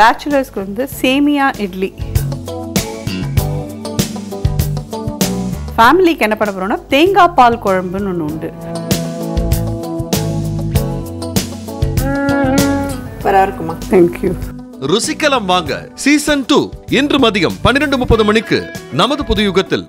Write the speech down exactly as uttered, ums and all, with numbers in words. bachelors வந்து சேமியா இட்லி. ஃபேமிலிக்கு என்ன பண்ணப் போறோம்னா தேங்காய் பால் குழம்புன்னு ஒன்னு உண்டு. பரவாயில்லைமா. Thank you. ருசிக்கலாம் வாங்க சீசன் two இன்று மதியம் பன்னிரண்டு முப்பது மணிக்கு நமது புது யுகத்தில்.